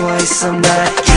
twice, I'm not